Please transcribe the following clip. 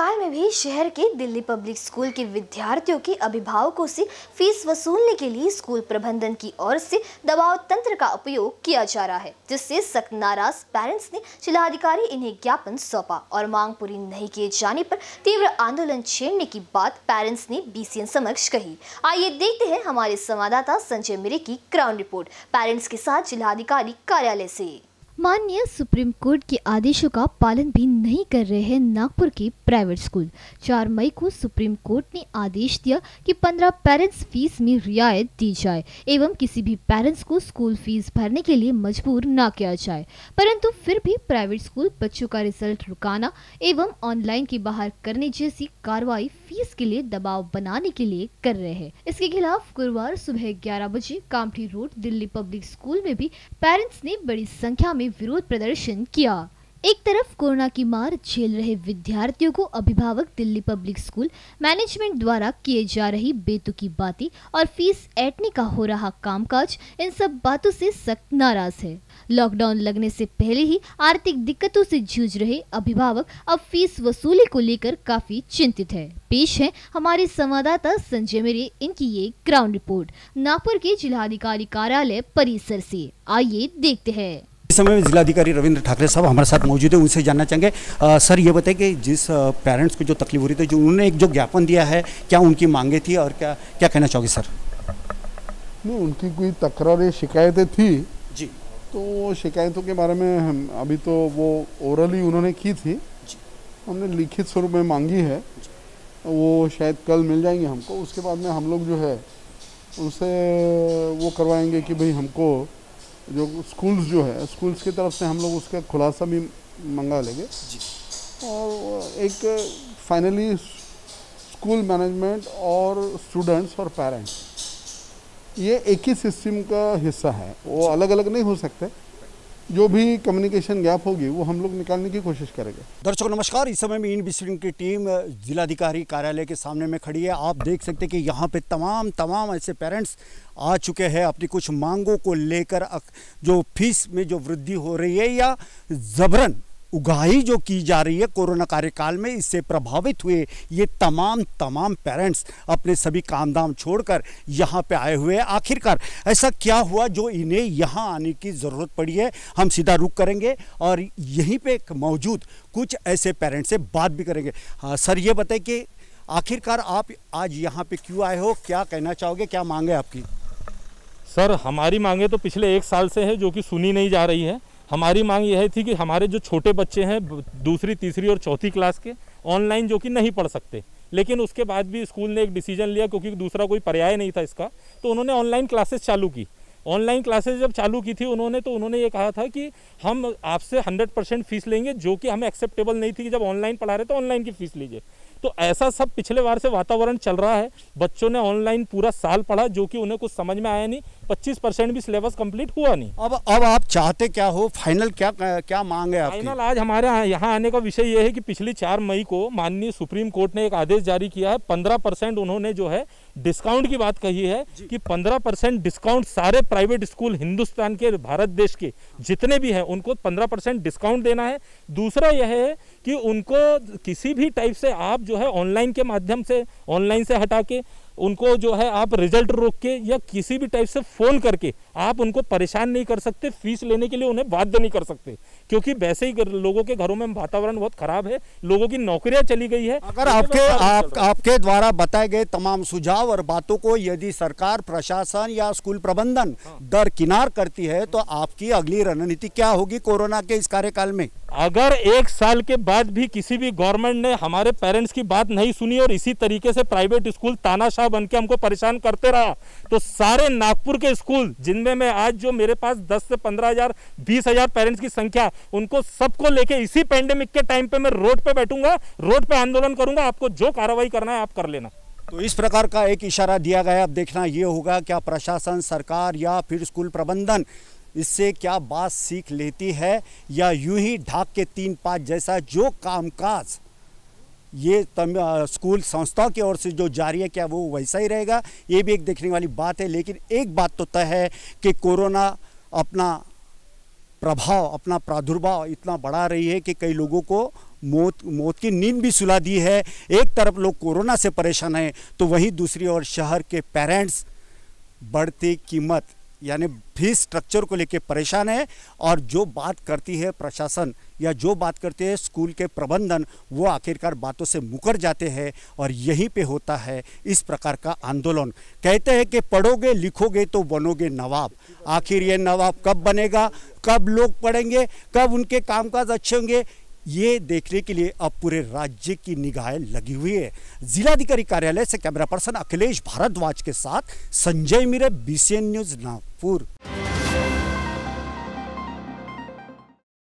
काल में भी शहर के दिल्ली पब्लिक स्कूल के विद्यार्थियों के अभिभावकों से फीस वसूलने के लिए स्कूल प्रबंधन की ओर से दबाव तंत्र का उपयोग किया जा रहा है, जिससे सख्त नाराज पेरेंट्स ने जिलाधिकारी इन्हें ज्ञापन सौंपा और मांग पूरी नहीं किए जाने पर तीव्र आंदोलन छेड़ने की बात पेरेंट्स ने बीसीएन समक्ष कही। आइए देखते हैं हमारे संवाददाता संजय मिरे की ग्राउंड रिपोर्ट पेरेंट्स के साथ जिलाधिकारी कार्यालय से। माननीय सुप्रीम कोर्ट के आदेशों का पालन भी नहीं कर रहे हैं नागपुर के प्राइवेट स्कूल। 4 मई को सुप्रीम कोर्ट ने आदेश दिया कि 15 पेरेंट्स फीस में रियायत दी जाए एवं किसी भी पेरेंट्स को स्कूल फीस भरने के लिए मजबूर ना किया जाए, परंतु फिर भी प्राइवेट स्कूल बच्चों का रिजल्ट रुकाना एवं ऑनलाइन के बाहर करने जैसी कार्रवाई फीस के लिए दबाव बनाने के लिए कर रहे हैं। इसके खिलाफ गुरुवार सुबह 11 बजे Kamthi road Delhi public school में भी पेरेंट्स ने बड़ी संख्या में विरोध प्रदर्शन किया। एक तरफ कोरोना की मार झेल रहे विद्यार्थियों को अभिभावक दिल्ली पब्लिक स्कूल मैनेजमेंट द्वारा किए जा रही बेतुकी बातें और फीस ऐंठने का हो रहा कामकाज, इन सब बातों से सख्त नाराज है। लॉकडाउन लगने से पहले ही आर्थिक दिक्कतों से जूझ रहे अभिभावक अब फीस वसूली को लेकर काफी चिंतित है। पेश है हमारे संवाददाता संजय मिरे, इनकी ये ग्राउंड रिपोर्ट नागपुर के जिलाधिकारी कार्यालय परिसर से। आइए देखते हैं। इस समय में जिलाधिकारी रविंद्र ठाकरे साहब हमारे साथ मौजूद है, उनसे जानना चाहेंगे। सर ये बताएं कि जिस पेरेंट्स को जो तकलीफ हो रही थी, जो उन्होंने एक जो ज्ञापन दिया है, क्या उनकी मांगे थी और क्या कहना चाहोगे सर? नहीं, उनकी कोई तकरारें शिकायतें थी जी, तो शिकायतों के बारे में हम अभी तो वो ओरली उन्होंने की थी, हमने लिखित स्वरूप में मांगी है, वो शायद कल मिल जाएंगे हमको। उसके बाद में हम लोग जो है उनसे वो करवाएंगे कि भाई हमको जो स्कूल्स जो है स्कूल्स की तरफ से हम लोग उसका खुलासा भी मंगा लेंगे और एक फाइनली स्कूल मैनेजमेंट और स्टूडेंट्स और पेरेंट्स ये एक ही सिस्टम का हिस्सा है, वो अलग अलग नहीं हो सकते। जो भी कम्युनिकेशन गैप होगी वो हम लोग निकालने की कोशिश करेंगे। दर्शकों नमस्कार, इस समय में इन बिस्टिंग की टीम जिलाधिकारी कार्यालय के सामने में खड़ी है। आप देख सकते हैं कि यहाँ पे तमाम ऐसे पेरेंट्स आ चुके हैं अपनी कुछ मांगों को लेकर, जो फीस में जो वृद्धि हो रही है या जबरन उगाही जो की जा रही है कोरोना कार्यकाल में, इससे प्रभावित हुए ये तमाम पेरेंट्स अपने सभी काम धाम छोड़कर यहाँ पे आए हुए हैं। आखिरकार ऐसा क्या हुआ जो इन्हें यहाँ आने की ज़रूरत पड़ी है? हम सीधा रुक करेंगे और यहीं पे मौजूद कुछ ऐसे पेरेंट्स से बात भी करेंगे। हाँ सर, ये बताएं कि आखिरकार आप आज यहाँ पे क्यों आए हो, क्या कहना चाहोगे, क्या मांगे आपकी? सर हमारी मांगे तो पिछले 1 साल से है जो कि सुनी नहीं जा रही है। हमारी मांग यह थी कि हमारे जो छोटे बच्चे हैं 2, 3, और 4 क्लास के ऑनलाइन जो कि नहीं पढ़ सकते, लेकिन उसके बाद भी स्कूल ने एक डिसीजन लिया क्योंकि दूसरा कोई पर्याय नहीं था इसका, तो उन्होंने ऑनलाइन क्लासेस चालू की। ऑनलाइन क्लासेस जब चालू की थी उन्होंने, तो उन्होंने ये कहा था कि हम आपसे 100% फीस लेंगे, जो कि हमें एक्सेप्टेबल नहीं थी कि जब ऑनलाइन पढ़ा रहे तो ऑनलाइन की फ़ीस लीजिए। तो ऐसा सब पिछले बार से वातावरण चल रहा है। बच्चों ने ऑनलाइन पूरा साल पढ़ा जो कि उन्हें कुछ समझ में आया नहीं, 25% भी सिलेबस कंप्लीट हुआ नहीं। अब आप चाहते क्या हो, फाइनल क्या मांग है आपकी? फाइनल आज हमारे यहाँ आने का विषय ये है कि पिछली 4 मई को माननीय सुप्रीम कोर्ट ने एक आदेश जारी किया है। 15% उन्होंने जो है डिस्काउंट की बात कही है कि 15% डिस्काउंट सारे प्राइवेट स्कूल हिंदुस्तान के, भारत देश के जितने भी हैं उनको 15% डिस्काउंट देना है। दूसरा यह है कि उनको किसी भी टाइप से आप जो है ऑनलाइन के माध्यम से, ऑनलाइन से हटा के उनको जो है आप रिजल्ट रोक के या किसी भी टाइप से फ़ोन करके आप उनको परेशान नहीं कर सकते, फीस लेने के लिए उन्हें बाध्य नहीं कर सकते, क्योंकि वैसे ही लोगों के घरों में वातावरण बहुत खराब है, लोगों की नौकरियां चली गई है। अगर आपके द्वारा बताए गए तमाम सुझाव और बातों को यदि सरकार, प्रशासन या स्कूल प्रबंधन दरकिनार करती है तो आपकी अगली रणनीति क्या होगी कोरोना के इस कार्यकाल में? अगर 1 साल के बाद भी किसी भी गवर्नमेंट ने हमारे पेरेंट्स की बात नहीं सुनी और इसी तरीके से प्राइवेट स्कूल तानाशाह बनके हमको परेशान करते रहा, तो सारे नागपुर के स्कूल जिनमें मैं आज जो मेरे पास 10 से 15,000, 20,000 पेरेंट्स की संख्या, उनको सबको लेके इसी पैंडेमिक के टाइम पे मैं रोड पे बैठूंगा, रोड पे आंदोलन करूंगा, आपको जो कार्रवाई करना है आप कर लेना। तो इस प्रकार का एक इशारा दिया गया है। अब देखना ये होगा क्या प्रशासन, सरकार या फिर स्कूल प्रबंधन इससे क्या बात सीख लेती है, या यूं ही ढाक के 3-5 जैसा जो कामकाज ये स्कूल संस्था की ओर से जो जारी है क्या वो वैसा ही रहेगा, ये भी एक देखने वाली बात है। लेकिन एक बात तो तय है कि कोरोना अपना प्रभाव, अपना प्रादुर्भाव इतना बढ़ा रही है कि कई लोगों को मौत की नींद भी सुला दी है। एक तरफ लोग कोरोना से परेशान हैं तो वहीं दूसरी ओर शहर के पेरेंट्स बढ़ती कीमत यानी फीस स्ट्रक्चर को लेकर परेशान है। और जो बात करती है प्रशासन या जो बात करते हैं स्कूल के प्रबंधन, वो आखिरकार बातों से मुकर जाते हैं और यहीं पे होता है इस प्रकार का आंदोलन। कहते हैं कि पढ़ोगे लिखोगे तो बनोगे नवाब। आखिर ये नवाब कब बनेगा, कब लोग पढ़ेंगे, कब उनके कामकाज अच्छे होंगे, ये देखने के लिए अब पूरे राज्य की निगाहें लगी हुई है। जिलाधिकारी कार्यालय से कैमरा पर्सन अखिलेश भारद्वाज के साथ संजय मिरे, BCN न्यूज़ नागपुर।